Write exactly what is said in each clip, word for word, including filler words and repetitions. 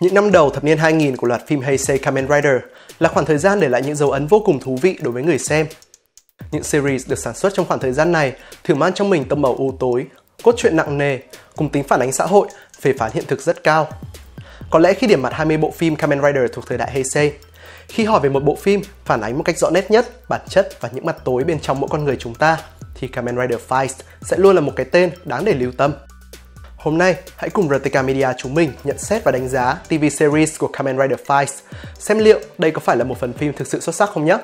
Những năm đầu thập niên hai nghìn của loạt phim Heisei Kamen Rider là khoảng thời gian để lại những dấu ấn vô cùng thú vị đối với người xem. Những series được sản xuất trong khoảng thời gian này thường mang trong mình tâm màu u tối, cốt truyện nặng nề, cùng tính phản ánh xã hội, phê phán hiện thực rất cao. Có lẽ khi điểm mặt hai mươi bộ phim Kamen Rider thuộc thời đại Heisei, khi hỏi về một bộ phim phản ánh một cách rõ nét nhất bản chất và những mặt tối bên trong mỗi con người chúng ta, thì Kamen Rider Faiz sẽ luôn là một cái tên đáng để lưu tâm. Hôm nay, hãy cùng rờ tê ca Media chúng mình nhận xét và đánh giá ti vi series của Kamen Rider Faiz, xem liệu đây có phải là một phần phim thực sự xuất sắc không nhé.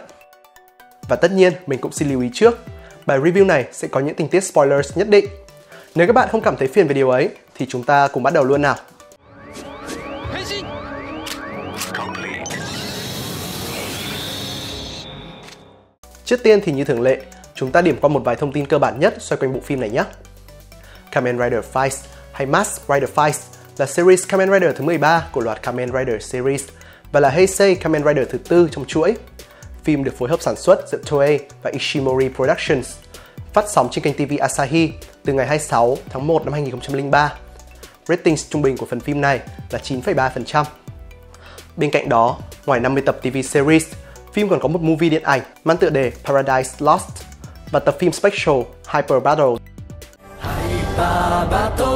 Và tất nhiên, mình cũng xin lưu ý trước, bài review này sẽ có những tình tiết spoilers nhất định. Nếu các bạn không cảm thấy phiền về điều ấy, thì chúng ta cùng bắt đầu luôn nào. Trước tiên thì như thường lệ, chúng ta điểm qua một vài thông tin cơ bản nhất xoay quanh bộ phim này nhé. Kamen Rider Faiz hay Mask Rider Faiz là series Kamen Rider thứ mười ba của loạt Kamen Rider series và là Heisei Kamen Rider thứ tư trong chuỗi. Phim được phối hợp sản xuất giữa Toei và Ishimori Productions, phát sóng trên kênh ti vi Asahi từ ngày hai mươi sáu tháng một năm hai nghìn không trăm lẻ ba. Ratings trung bình của phần phim này là chín phẩy ba phần trăm. Bên cạnh đó, ngoài năm mươi tập ti vi series, phim còn có một movie điện ảnh mang tựa đề Paradise Lost và tập phim special Hyper Battle. Hyper Battle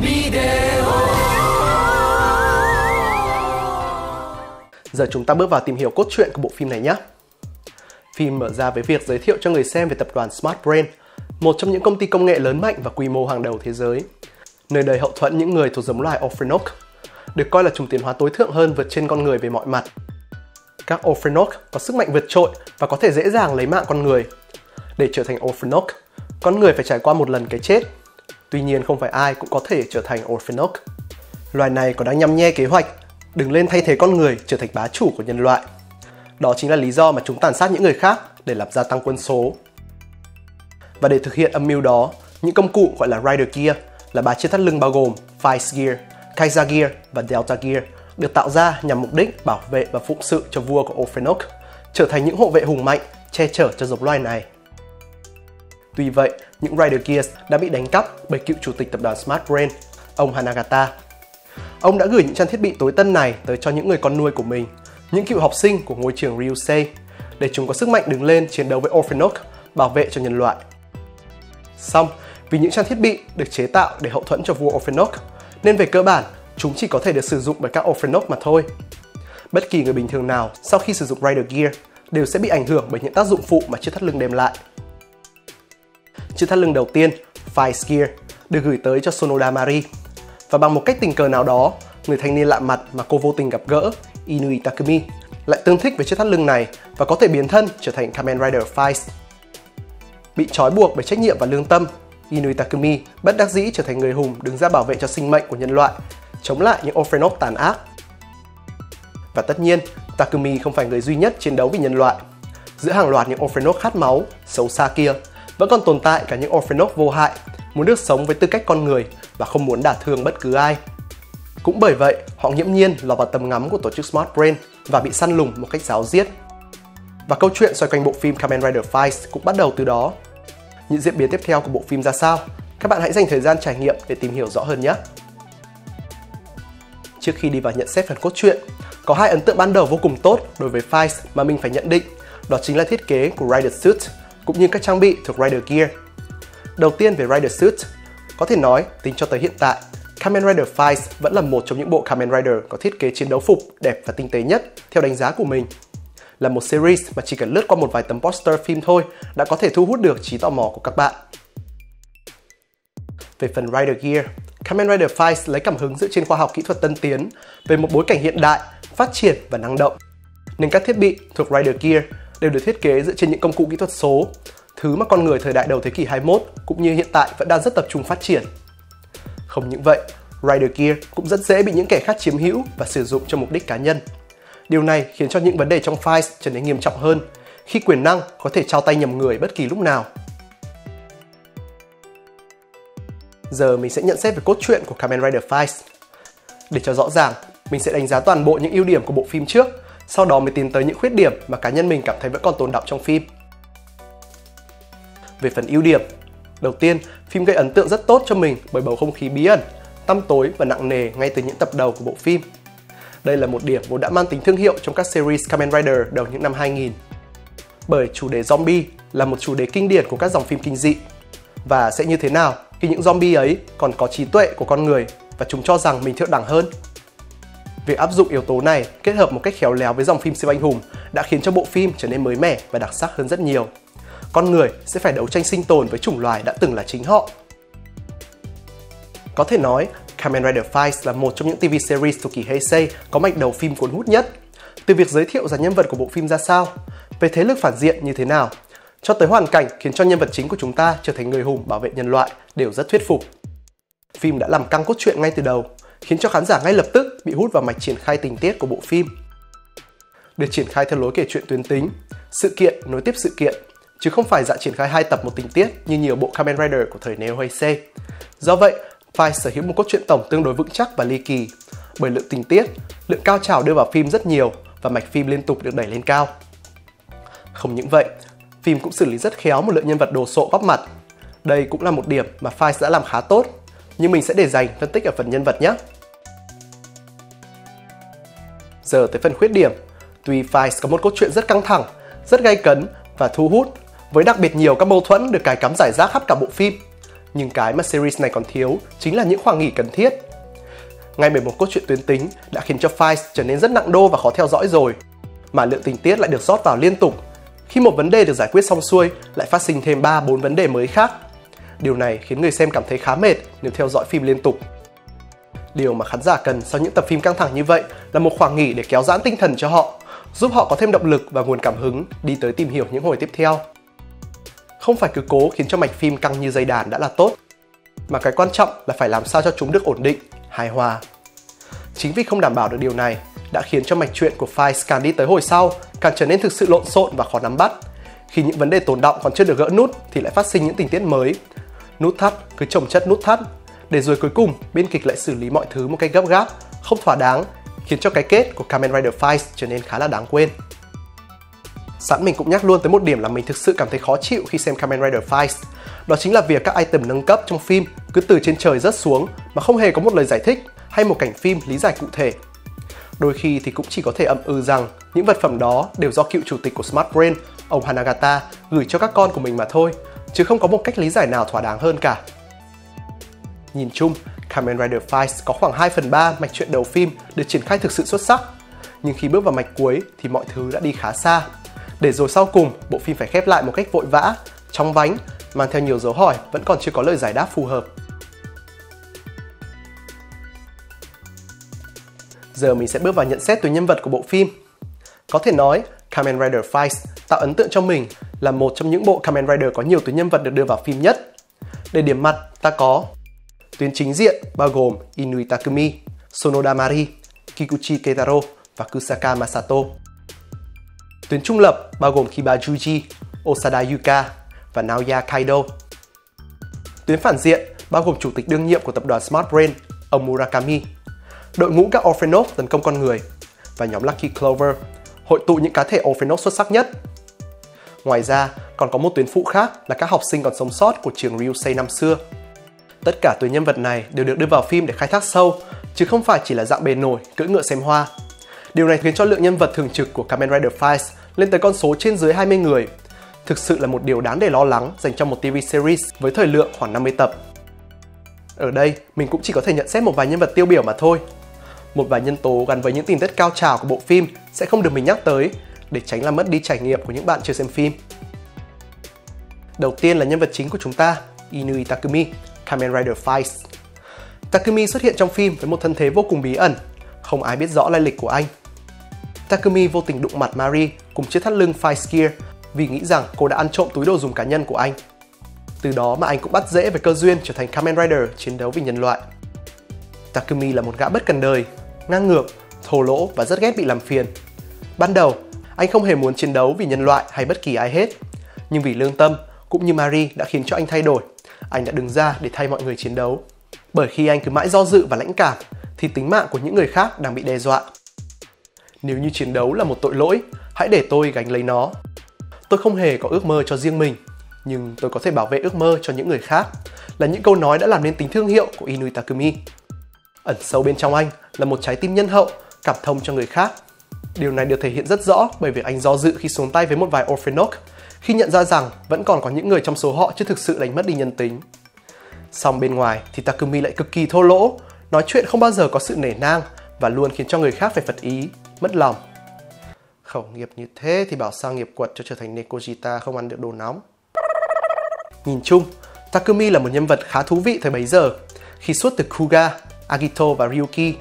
Video. Giờ chúng ta bước vào tìm hiểu cốt truyện của bộ phim này nhé. Phim mở ra với việc giới thiệu cho người xem về tập đoàn Smart Brain, một trong những công ty công nghệ lớn mạnh và quy mô hàng đầu thế giới, nơi đời hậu thuẫn những người thuộc giống loài Orphnoch, được coi là chủng tiến hóa tối thượng hơn vượt trên con người về mọi mặt. Các Orphnoch có sức mạnh vượt trội và có thể dễ dàng lấy mạng con người. Để trở thành Orphnoch, con người phải trải qua một lần cái chết. Tuy nhiên không phải ai cũng có thể trở thành Orphnoch. Loài này còn đang nhăm nhe kế hoạch đứng lên thay thế con người trở thành bá chủ của nhân loại. Đó chính là lý do mà chúng tàn sát những người khác để làm gia tăng quân số. Và để thực hiện âm mưu đó, những công cụ gọi là Rider Gear là ba chiếc thắt lưng bao gồm Faiz Gear, Kaiser Gear và Delta Gear được tạo ra nhằm mục đích bảo vệ và phụng sự cho vua của Orphnoch, trở thành những hộ vệ hùng mạnh che chở cho giống loài này. Tuy vậy, những Rider Gears đã bị đánh cắp bởi cựu chủ tịch tập đoàn Smart Brain, ông Hanagata. Ông đã gửi những trang thiết bị tối tân này tới cho những người con nuôi của mình, những cựu học sinh của ngôi trường Ryusei, để chúng có sức mạnh đứng lên chiến đấu với Orphnoch, bảo vệ cho nhân loại. Song, vì những trang thiết bị được chế tạo để hậu thuẫn cho vua Orphnoch, nên về cơ bản, chúng chỉ có thể được sử dụng bởi các Orphnoch mà thôi. Bất kỳ người bình thường nào sau khi sử dụng Rider Gear đều sẽ bị ảnh hưởng bởi những tác dụng phụ mà chiếc thắt lưng đem lại. Chiếc thắt lưng đầu tiên, Faiz Gear, được gửi tới cho Sonoda Mari. Và bằng một cách tình cờ nào đó, người thanh niên lạ mặt mà cô vô tình gặp gỡ, Inui Takumi, lại tương thích với chiếc thắt lưng này và có thể biến thân trở thành Kamen Rider Faiz. Bị trói buộc bởi trách nhiệm và lương tâm, Inui Takumi bất đắc dĩ trở thành người hùng đứng ra bảo vệ cho sinh mệnh của nhân loại, chống lại những Orphnoch tàn ác. Và tất nhiên, Takumi không phải người duy nhất chiến đấu vì nhân loại. Giữa hàng loạt những Orphnoch khát máu, xấu xa kia, vẫn còn tồn tại cả những Orphnoch vô hại, muốn được sống với tư cách con người và không muốn đả thương bất cứ ai. Cũng bởi vậy, họ nghiễm nhiên lọt vào tầm ngắm của tổ chức Smart Brain và bị săn lùng một cách giáo diết. Và câu chuyện xoay quanh bộ phim Kamen Rider Faiz cũng bắt đầu từ đó. Những diễn biến tiếp theo của bộ phim ra sao? Các bạn hãy dành thời gian trải nghiệm để tìm hiểu rõ hơn nhé! Trước khi đi vào nhận xét phần cốt truyện, có hai ấn tượng ban đầu vô cùng tốt đối với Faiz mà mình phải nhận định, đó chính là thiết kế của Rider Suit cũng như các trang bị thuộc Rider Gear. Đầu tiên về Rider Suit, có thể nói tính cho tới hiện tại, Kamen Rider Faiz vẫn là một trong những bộ Kamen Rider có thiết kế chiến đấu phục đẹp và tinh tế nhất theo đánh giá của mình. Là một series mà chỉ cần lướt qua một vài tấm poster phim thôi đã có thể thu hút được trí tò mò của các bạn. Về phần Rider Gear, Kamen Rider Faiz lấy cảm hứng dựa trên khoa học kỹ thuật tân tiến về một bối cảnh hiện đại, phát triển và năng động. Nên các thiết bị thuộc Rider Gear đều được thiết kế dựa trên những công cụ kỹ thuật số, thứ mà con người thời đại đầu thế kỷ hai mươi mốt cũng như hiện tại vẫn đang rất tập trung phát triển. Không những vậy, Rider Gear cũng rất dễ bị những kẻ khác chiếm hữu và sử dụng cho mục đích cá nhân. Điều này khiến cho những vấn đề trong Faiz trở nên nghiêm trọng hơn khi quyền năng có thể trao tay nhầm người bất kỳ lúc nào. Giờ mình sẽ nhận xét về cốt truyện của Kamen Rider Faiz. Để cho rõ ràng, mình sẽ đánh giá toàn bộ những ưu điểm của bộ phim trước, sau đó mới tiến tới những khuyết điểm mà cá nhân mình cảm thấy vẫn còn tồn đọng trong phim. Về phần ưu điểm, đầu tiên, phim gây ấn tượng rất tốt cho mình bởi bầu không khí bí ẩn, tăm tối và nặng nề ngay từ những tập đầu của bộ phim. Đây là một điểm vốn đã mang tính thương hiệu trong các series Kamen Rider đầu những năm hai nghìn. Bởi chủ đề zombie là một chủ đề kinh điển của các dòng phim kinh dị. Và sẽ như thế nào khi những zombie ấy còn có trí tuệ của con người và chúng cho rằng mình thượng đẳng hơn? Việc áp dụng yếu tố này kết hợp một cách khéo léo với dòng phim siêu anh hùng đã khiến cho bộ phim trở nên mới mẻ và đặc sắc hơn rất nhiều. Con người sẽ phải đấu tranh sinh tồn với chủng loài đã từng là chính họ. Có thể nói, Kamen Rider Faiz là một trong những ti vi series thuộc kỳ Heisei có mạch đầu phim cuốn hút nhất. Từ việc giới thiệu ra nhân vật của bộ phim ra sao, về thế lực phản diện như thế nào, cho tới hoàn cảnh khiến cho nhân vật chính của chúng ta trở thành người hùng bảo vệ nhân loại đều rất thuyết phục. Phim đã làm căng cốt truyện ngay từ đầu, khiến cho khán giả ngay lập tức bị hút vào mạch triển khai tình tiết của bộ phim. Được triển khai theo lối kể chuyện tuyến tính, sự kiện nối tiếp sự kiện, chứ không phải dạng triển khai hai tập một tình tiết như nhiều bộ Kamen Rider của thời Neo Heisei. Do vậy, Faiz sở hữu một cốt truyện tổng tương đối vững chắc và ly kỳ, bởi lượng tình tiết, lượng cao trào đưa vào phim rất nhiều và mạch phim liên tục được đẩy lên cao. Không những vậy, phim cũng xử lý rất khéo một lượng nhân vật đồ sộ góp mặt. Đây cũng là một điểm mà Faiz đã làm khá tốt, nhưng mình sẽ để dành phân tích ở phần nhân vật nhé. Giờ tới phần khuyết điểm. Tuy Faiz có một cốt truyện rất căng thẳng, rất gay cấn và thu hút, với đặc biệt nhiều các mâu thuẫn được cài cắm rải rác khắp cả bộ phim, nhưng cái mà series này còn thiếu chính là những khoảng nghỉ cần thiết. Ngay bởi một cốt truyện tuyến tính đã khiến cho Faiz trở nên rất nặng đô và khó theo dõi rồi, mà lượng tình tiết lại được rót vào liên tục. Khi một vấn đề được giải quyết xong xuôi, lại phát sinh thêm ba bốn vấn đề mới khác. Điều này khiến người xem cảm thấy khá mệt nếu theo dõi phim liên tục. Điều mà khán giả cần sau những tập phim căng thẳng như vậy là một khoảng nghỉ để kéo giãn tinh thần cho họ, giúp họ có thêm động lực và nguồn cảm hứng đi tới tìm hiểu những hồi tiếp theo. Không phải cứ cố khiến cho mạch phim căng như dây đàn đã là tốt, mà cái quan trọng là phải làm sao cho chúng được ổn định, hài hòa. Chính vì không đảm bảo được điều này đã khiến cho mạch truyện của Faiz càng đi tới hồi sau càng trở nên thực sự lộn xộn và khó nắm bắt. Khi những vấn đề tồn đọng còn chưa được gỡ nút thì lại phát sinh những tình tiết mới, nút thắt cứ chồng chất nút thắt, để rồi cuối cùng biên kịch lại xử lý mọi thứ một cách gấp gáp, không thỏa đáng, khiến cho cái kết của Kamen Rider Faiz trở nên khá là đáng quên. Sẵn mình cũng nhắc luôn tới một điểm là mình thực sự cảm thấy khó chịu khi xem Kamen Rider Faiz. Đó chính là việc các item nâng cấp trong phim cứ từ trên trời rớt xuống mà không hề có một lời giải thích hay một cảnh phim lý giải cụ thể. Đôi khi thì cũng chỉ có thể ậm ừ rằng những vật phẩm đó đều do cựu chủ tịch của Smart Brain, ông Hanagata, gửi cho các con của mình mà thôi, chứ không có một cách lý giải nào thỏa đáng hơn cả. Nhìn chung, Kamen Rider Faiz có khoảng hai phần ba mạch truyện đầu phim được triển khai thực sự xuất sắc, nhưng khi bước vào mạch cuối thì mọi thứ đã đi khá xa. Để rồi sau cùng, bộ phim phải khép lại một cách vội vã, chóng vánh, mang theo nhiều dấu hỏi vẫn còn chưa có lời giải đáp phù hợp. Giờ mình sẽ bước vào nhận xét từ nhân vật của bộ phim. Có thể nói, Kamen Rider Faiz tạo ấn tượng cho mình là một trong những bộ Kamen Rider có nhiều tuyến nhân vật được đưa vào phim nhất. Để điểm mặt, ta có tuyến chính diện bao gồm Inui Takumi, Sonoda Mari, Kikuchi Keitaro và Kusaka Masato. Tuyến trung lập bao gồm Kiba Yuji, Osada Yuka và Naoya Kaido. Tuyến phản diện bao gồm chủ tịch đương nhiệm của tập đoàn Smart Brain, ông Murakami, đội ngũ các Orphnoch tấn công con người và nhóm Lucky Clover, hội tụ những cá thể Orphnoch xuất sắc nhất. Ngoài ra, còn có một tuyến phụ khác là các học sinh còn sống sót của trường Ryusei năm xưa. Tất cả tuyến nhân vật này đều được đưa vào phim để khai thác sâu, chứ không phải chỉ là dạng bề nổi, cưỡi ngựa xem hoa. Điều này khiến cho lượng nhân vật thường trực của Kamen Rider Faiz lên tới con số trên dưới hai mươi người. Thực sự là một điều đáng để lo lắng dành cho một ti vi series với thời lượng khoảng năm mươi tập. Ở đây, mình cũng chỉ có thể nhận xét một vài nhân vật tiêu biểu mà thôi. Một vài nhân tố gắn với những tình tiết cao trào của bộ phim sẽ không được mình nhắc tới, để tránh làm mất đi trải nghiệm của những bạn chưa xem phim. Đầu tiên là nhân vật chính của chúng ta, Inui Takumi, Kamen Rider Faiz. Takumi xuất hiện trong phim với một thân thế vô cùng bí ẩn, không ai biết rõ lai lịch của anh. Takumi vô tình đụng mặt Mari cùng chiếc thắt lưng Faiz Gear vì nghĩ rằng cô đã ăn trộm túi đồ dùng cá nhân của anh. Từ đó mà anh cũng bắt dễ với cơ duyên trở thành Kamen Rider chiến đấu vì nhân loại. Takumi là một gã bất cần đời, ngang ngược, thô lỗ và rất ghét bị làm phiền. Ban đầu, anh không hề muốn chiến đấu vì nhân loại hay bất kỳ ai hết. Nhưng vì lương tâm, cũng như Mari đã khiến cho anh thay đổi. Anh đã đứng ra để thay mọi người chiến đấu. Bởi khi anh cứ mãi do dự và lãnh cảm, thì tính mạng của những người khác đang bị đe dọa. Nếu như chiến đấu là một tội lỗi, hãy để tôi gánh lấy nó. Tôi không hề có ước mơ cho riêng mình, nhưng tôi có thể bảo vệ ước mơ cho những người khác, là những câu nói đã làm nên tính thương hiệu của Inui Takumi. Ẩn sâu bên trong anh là một trái tim nhân hậu, cảm thông cho người khác. Điều này được thể hiện rất rõ bởi việc anh do dự khi xuống tay với một vài Orphnoch, khi nhận ra rằng vẫn còn có những người trong số họ chưa thực sự đánh mất đi nhân tính. Song bên ngoài thì Takumi lại cực kỳ thô lỗ, nói chuyện không bao giờ có sự nể nang và luôn khiến cho người khác phải phật ý, mất lòng. Khẩu nghiệp như thế thì bảo sao nghiệp quật cho trở thành Nekojita không ăn được đồ nóng. Nhìn chung, Takumi là một nhân vật khá thú vị thời bấy giờ. Khi xuất từ Kuga, Agito và Ryuki,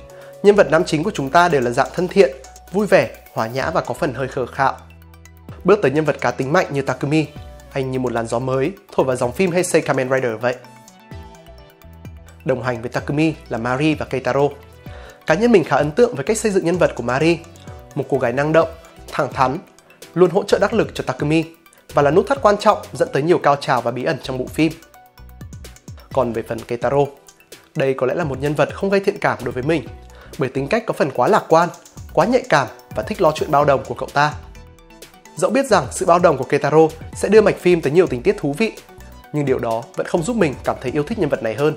nhân vật nam chính của chúng ta đều là dạng thân thiện, vui vẻ, hòa nhã và có phần hơi khờ khạo. Bước tới nhân vật cá tính mạnh như Takumi, anh như một làn gió mới thổi vào dòng phim Heisei Kamen Rider vậy. Đồng hành với Takumi là Mari và Keitaro. Cá nhân mình khá ấn tượng với cách xây dựng nhân vật của Mari, một cô gái năng động, thẳng thắn, luôn hỗ trợ đắc lực cho Takumi và là nút thắt quan trọng dẫn tới nhiều cao trào và bí ẩn trong bộ phim. Còn về phần Keitaro, đây có lẽ là một nhân vật không gây thiện cảm đối với mình bởi tính cách có phần quá lạc quan, quá nhạy cảm và thích lo chuyện bao đồng của cậu ta. Dẫu biết rằng sự bao đồng của Keitaro sẽ đưa mạch phim tới nhiều tình tiết thú vị, nhưng điều đó vẫn không giúp mình cảm thấy yêu thích nhân vật này hơn.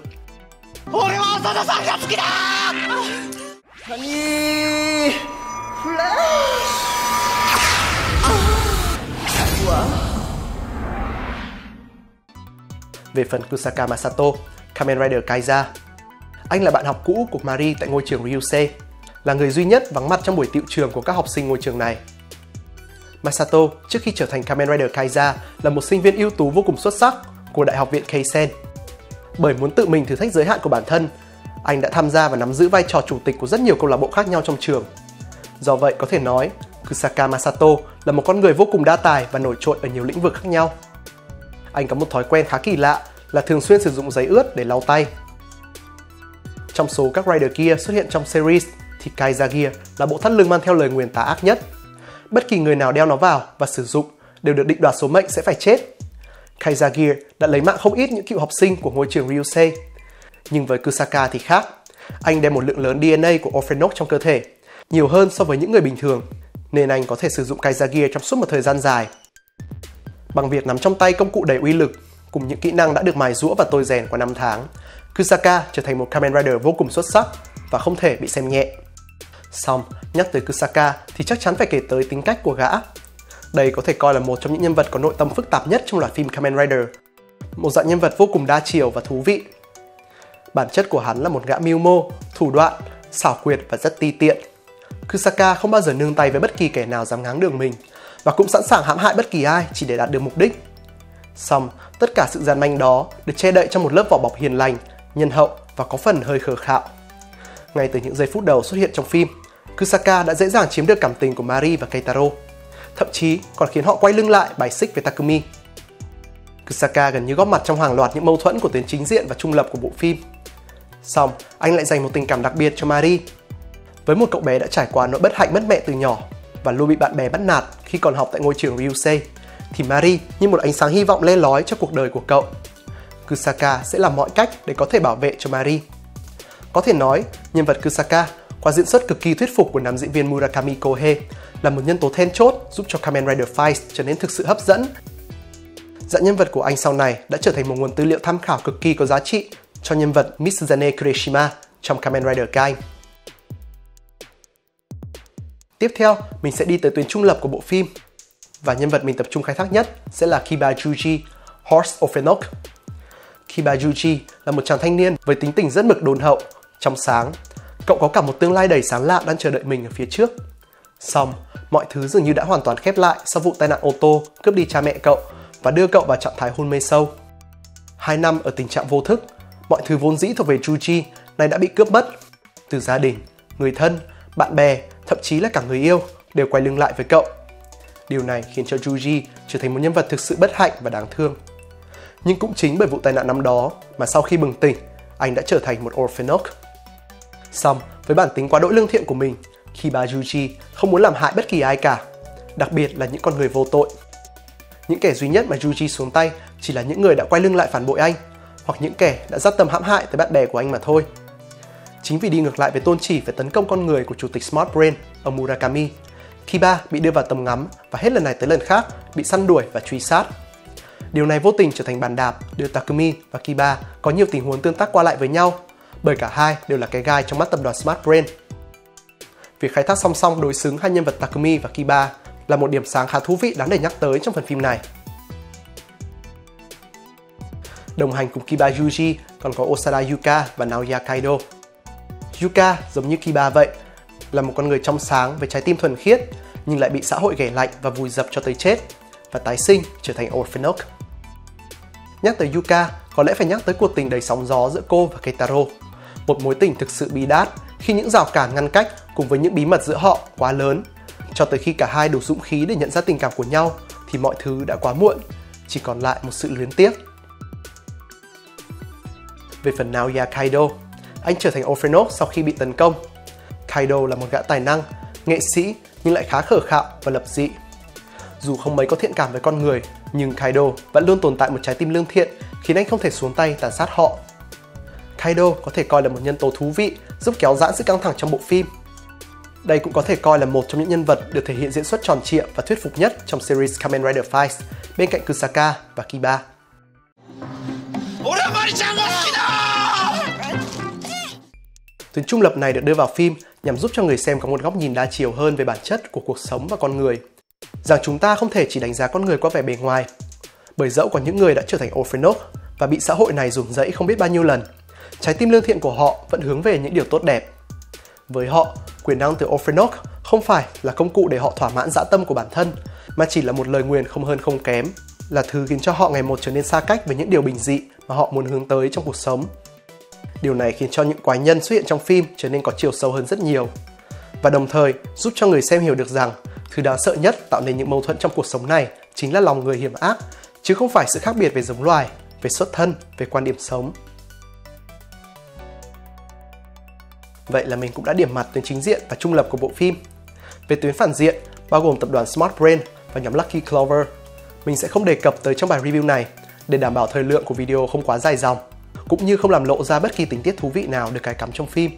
Về phần Kusaka Masato, Kamen Rider Kaixa, anh là bạn học cũ của Mari tại ngôi trường Ryusei, là người duy nhất vắng mặt trong buổi tiệu trường của các học sinh ngôi trường này. Masato trước khi trở thành Kamen Rider Kaixa là một sinh viên ưu tú vô cùng xuất sắc của Đại học viện Keisen. Bởi muốn tự mình thử thách giới hạn của bản thân, anh đã tham gia và nắm giữ vai trò chủ tịch của rất nhiều câu lạc bộ khác nhau trong trường. Do vậy có thể nói, Kusaka Masato là một con người vô cùng đa tài và nổi trội ở nhiều lĩnh vực khác nhau. Anh có một thói quen khá kỳ lạ là thường xuyên sử dụng giấy ướt để lau tay. Trong số các Rider Gear xuất hiện trong series thì Kaiser Gear là bộ thắt lưng mang theo lời nguyền tà ác nhất. Bất kỳ người nào đeo nó vào và sử dụng đều được định đoạt số mệnh sẽ phải chết. Kaiser Gear đã lấy mạng không ít những cựu học sinh của ngôi trường Ryusei. Nhưng với Kusaka thì khác, anh đem một lượng lớn đê en a của Orphnoch trong cơ thể, nhiều hơn so với những người bình thường, nên anh có thể sử dụng Kaiser Gear trong suốt một thời gian dài. Bằng việc nắm trong tay công cụ đầy uy lực, cùng những kỹ năng đã được mài giũa và tôi rèn qua năm tháng, Kusaka trở thành một Kamen Rider vô cùng xuất sắc và không thể bị xem nhẹ. Xong, nhắc tới Kusaka thì chắc chắn phải kể tới tính cách của gã. Đây có thể coi là một trong những nhân vật có nội tâm phức tạp nhất trong loạt phim Kamen Rider, một dạng nhân vật vô cùng đa chiều và thú vị. Bản chất của hắn là một gã mưu mô, thủ đoạn, xảo quyệt và rất ti tiện. Kusaka không bao giờ nương tay với bất kỳ kẻ nào dám ngáng đường mình và cũng sẵn sàng hãm hại bất kỳ ai chỉ để đạt được mục đích. Xong, tất cả sự gian manh đó được che đậy trong một lớp vỏ bọc hiền lành, nhân hậu và có phần hơi khờ khạo. Ngay từ những giây phút đầu xuất hiện trong phim, Kusaka đã dễ dàng chiếm được cảm tình của Mari và Keitaro, thậm chí còn khiến họ quay lưng lại bài xích với Takumi. Kusaka gần như góp mặt trong hàng loạt những mâu thuẫn của tuyến chính diện và trung lập của bộ phim. Xong, anh lại dành một tình cảm đặc biệt cho Mari. Với một cậu bé đã trải qua nỗi bất hạnh mất mẹ từ nhỏ và luôn bị bạn bè bắt nạt khi còn học tại ngôi trường Ryusei, thì Mari như một ánh sáng hy vọng le lói cho cuộc đời của cậu. Kusaka sẽ làm mọi cách để có thể bảo vệ cho Mari. Có thể nói, nhân vật Kusaka qua diễn xuất cực kỳ thuyết phục của nam diễn viên Murakami Kohei là một nhân tố then chốt giúp cho Kamen Rider Faiz trở nên thực sự hấp dẫn. Dạng nhân vật của anh sau này đã trở thành một nguồn tư liệu tham khảo cực kỳ có giá trị cho nhân vật Mitsuzane Kureshima trong Kamen Rider Gai. Tiếp theo, mình sẽ đi tới tuyến trung lập của bộ phim. Và nhân vật mình tập trung khai thác nhất sẽ là Kiba Yuji, Horse Orphnoch. Kiba Yuji là một chàng thanh niên với tính tình rất mực đồn hậu, trong sáng. Cậu có cả một tương lai đầy sáng lạ đang chờ đợi mình ở phía trước. Xong, mọi thứ dường như đã hoàn toàn khép lại sau vụ tai nạn ô tô cướp đi cha mẹ cậu và đưa cậu vào trạng thái hôn mê sâu. Hai năm ở tình trạng vô thức, mọi thứ vốn dĩ thuộc về Yuji này đã bị cướp mất. Từ gia đình, người thân, bạn bè, thậm chí là cả người yêu đều quay lưng lại với cậu. Điều này khiến cho Yuji trở thành một nhân vật thực sự bất hạnh và đáng thương. Nhưng cũng chính bởi vụ tai nạn năm đó mà sau khi bừng tỉnh, anh đã trở thành một Orphnoch. Xong, với bản tính quá đỗi lương thiện của mình, Kiba Yuji không muốn làm hại bất kỳ ai cả, đặc biệt là những con người vô tội. Những kẻ duy nhất mà Yuji xuống tay chỉ là những người đã quay lưng lại phản bội anh, hoặc những kẻ đã dắt tâm hãm hại tới bạn bè của anh mà thôi. Chính vì đi ngược lại với tôn chỉ về tấn công con người của chủ tịch Smart Brain, ông Murakami, Kiba bị đưa vào tầm ngắm và hết lần này tới lần khác bị săn đuổi và truy sát. Điều này vô tình trở thành bàn đạp đưa Takumi và Kiba có nhiều tình huống tương tác qua lại với nhau, bởi cả hai đều là cái gai trong mắt tập đoàn Smart Brain. Việc khai thác song song đối xứng hai nhân vật Takumi và Kiba là một điểm sáng khá thú vị đáng để nhắc tới trong phần phim này. Đồng hành cùng Kiba Yuji còn có Osada Yuka và Naoya Kaido. Yuka, giống như Kiba vậy, là một con người trong sáng với trái tim thuần khiết, nhưng lại bị xã hội ghẻ lạnh và vùi dập cho tới chết, và tái sinh trở thành Orphnoch. Nhắc tới Yuka, có lẽ phải nhắc tới cuộc tình đầy sóng gió giữa cô và Keitaro, một mối tình thực sự bi đát khi những rào cản ngăn cách cùng với những bí mật giữa họ quá lớn. Cho tới khi cả hai đủ dũng khí để nhận ra tình cảm của nhau thì mọi thứ đã quá muộn, chỉ còn lại một sự luyến tiếc. Về phần Naoya Kaido, anh trở thành Orphnoch sau khi bị tấn công. Kaido là một gã tài năng, nghệ sĩ nhưng lại khá khờ khạo và lập dị. Dù không mấy có thiện cảm với con người, nhưng Kaido vẫn luôn tồn tại một trái tim lương thiện khiến anh không thể xuống tay tàn sát họ. Kaido có thể coi là một nhân tố thú vị giúp kéo giãn sự căng thẳng trong bộ phim. Đây cũng có thể coi là một trong những nhân vật được thể hiện diễn xuất tròn trịa và thuyết phục nhất trong series Kamen Rider Faiz bên cạnh Kusaka và Kiba. Tuyến trung lập này được đưa vào phim nhằm giúp cho người xem có một góc nhìn đa chiều hơn về bản chất của cuộc sống và con người, rằng chúng ta không thể chỉ đánh giá con người qua vẻ bề ngoài. Bởi dẫu có những người đã trở thành Orphnoch và bị xã hội này dồn dẫy không biết bao nhiêu lần, trái tim lương thiện của họ vẫn hướng về những điều tốt đẹp. Với họ, quyền năng từ Orphnoch không phải là công cụ để họ thỏa mãn dã tâm của bản thân, mà chỉ là một lời nguyền không hơn không kém, là thứ khiến cho họ ngày một trở nên xa cách với những điều bình dị mà họ muốn hướng tới trong cuộc sống. Điều này khiến cho những quái nhân xuất hiện trong phim trở nên có chiều sâu hơn rất nhiều, và đồng thời giúp cho người xem hiểu được rằng thứ đáng sợ nhất tạo nên những mâu thuẫn trong cuộc sống này chính là lòng người hiểm ác, chứ không phải sự khác biệt về giống loài, về xuất thân, về quan điểm sống. Vậy là mình cũng đã điểm mặt tuyến chính diện và trung lập của bộ phim. Về tuyến phản diện, bao gồm tập đoàn Smart Brain và nhóm Lucky Clover, mình sẽ không đề cập tới trong bài review này để đảm bảo thời lượng của video không quá dài dòng, cũng như không làm lộ ra bất kỳ tình tiết thú vị nào được cài cắm trong phim.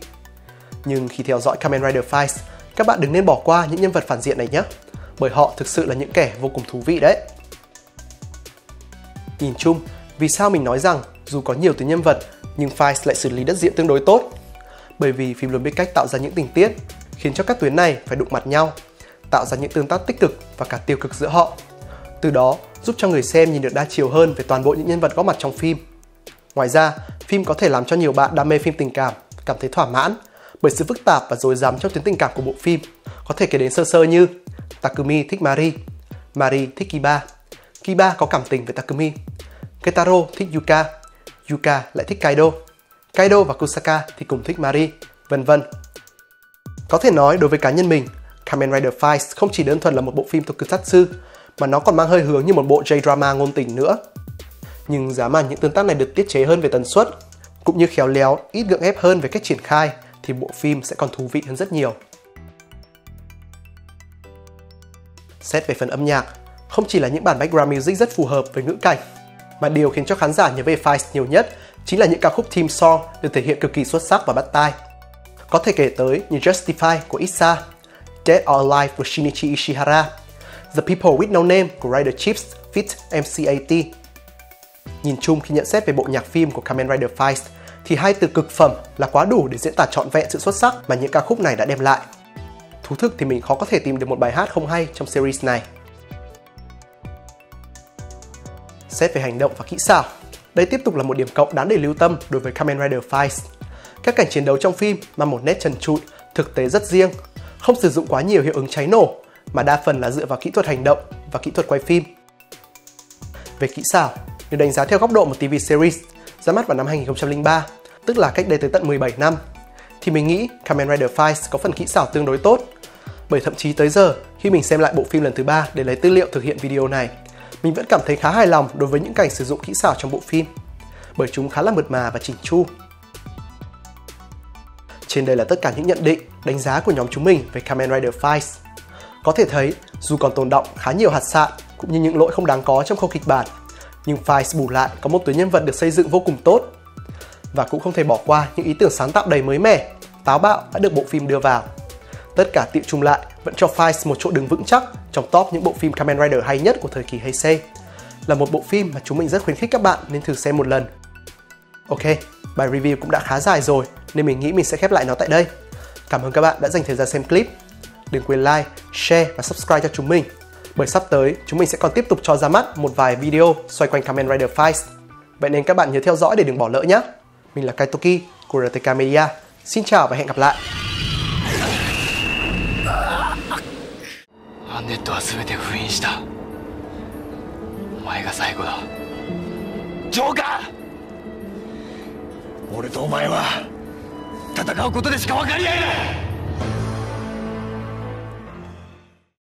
Nhưng khi theo dõi Kamen Rider Faiz, các bạn đừng nên bỏ qua những nhân vật phản diện này nhé, bởi họ thực sự là những kẻ vô cùng thú vị đấy. Nhìn chung, vì sao mình nói rằng dù có nhiều tuyến nhân vật nhưng Faiz lại xử lý đất diện tương đối tốt? Bởi vì phim luôn biết cách tạo ra những tình tiết khiến cho các tuyến này phải đụng mặt nhau, tạo ra những tương tác tích cực và cả tiêu cực giữa họ, từ đó giúp cho người xem nhìn được đa chiều hơn về toàn bộ những nhân vật góp mặt trong phim. Ngoài ra, phim có thể làm cho nhiều bạn đam mê phim tình cảm cảm thấy thỏa mãn bởi sự phức tạp và rối rắm trong tuyến tình cảm của bộ phim. Có thể kể đến sơ sơ như Takumi thích Mari, Mari thích Kiba, Kiba có cảm tình với Takumi, Keitaro thích Yuka, Yuka lại thích Kaido, Kaido và Kusaka thì cùng thích Mari, vân vân. Có thể nói đối với cá nhân mình, Kamen Rider Faiz không chỉ đơn thuần là một bộ phim tokusatsu mà nó còn mang hơi hướng như một bộ J-drama ngôn tình nữa. Nhưng giá mà những tương tác này được tiết chế hơn về tần suất, cũng như khéo léo, ít gượng ép hơn về cách triển khai, thì bộ phim sẽ còn thú vị hơn rất nhiều. Xét về phần âm nhạc, không chỉ là những bản background music rất phù hợp với ngữ cảnh, mà điều khiến cho khán giả nhớ về Faiz nhiều nhất chính là những ca khúc theme song được thể hiện cực kỳ xuất sắc và bắt tai. Có thể kể tới như Justify của Issa, Dead or Alive của Shinichi Ishihara, The People With No Name của Rider Chips feat em xê a tê. Nhìn chung khi nhận xét về bộ nhạc phim của Kamen Rider Faiz thì hai từ cực phẩm là quá đủ để diễn tả trọn vẹn sự xuất sắc mà những ca khúc này đã đem lại. Thú thực thì mình khó có thể tìm được một bài hát không hay trong series này. Xét về hành động và kỹ xảo, đây tiếp tục là một điểm cộng đáng để lưu tâm đối với Kamen Rider Faiz. Các cảnh chiến đấu trong phim mang một nét trần trụi, thực tế rất riêng, không sử dụng quá nhiều hiệu ứng cháy nổ mà đa phần là dựa vào kỹ thuật hành động và kỹ thuật quay phim. Về kỹ xảo, nếu đánh giá theo góc độ một ti vi series ra mắt vào năm hai nghìn không trăm linh ba, tức là cách đây tới tận mười bảy năm, thì mình nghĩ Kamen Rider Faiz có phần kỹ xảo tương đối tốt. Bởi thậm chí tới giờ, khi mình xem lại bộ phim lần thứ ba để lấy tư liệu thực hiện video này, mình vẫn cảm thấy khá hài lòng đối với những cảnh sử dụng kỹ xảo trong bộ phim, bởi chúng khá là mượt mà và chỉnh chu. Trên đây là tất cả những nhận định, đánh giá của nhóm chúng mình về Kamen Rider Faiz. Có thể thấy, dù còn tồn đọng khá nhiều hạt sạn cũng như những lỗi không đáng có trong khâu kịch bản, nhưng Faiz bù lại có một tuyến nhân vật được xây dựng vô cùng tốt. Và cũng không thể bỏ qua những ý tưởng sáng tạo đầy mới mẻ, táo bạo đã được bộ phim đưa vào. Tất cả tiệu chung lại vẫn cho Faiz một chỗ đứng vững chắc trong top những bộ phim Kamen Rider hay nhất của thời kỳ Heisei. Là một bộ phim mà chúng mình rất khuyến khích các bạn nên thử xem một lần. Ok, Bài review cũng đã khá dài rồi nên mình nghĩ mình sẽ khép lại nó tại đây. Cảm ơn các bạn đã dành thời gian xem clip. Đừng quên like, share và subscribe cho chúng mình. Bởi sắp tới, chúng mình sẽ còn tiếp tục cho ra mắt một vài video xoay quanh Kamen Rider Faiz. Vậy nên các bạn nhớ theo dõi để đừng bỏ lỡ nhé. Mình là Kaitoki của rờ tê ca Media. Xin chào và hẹn gặp lại.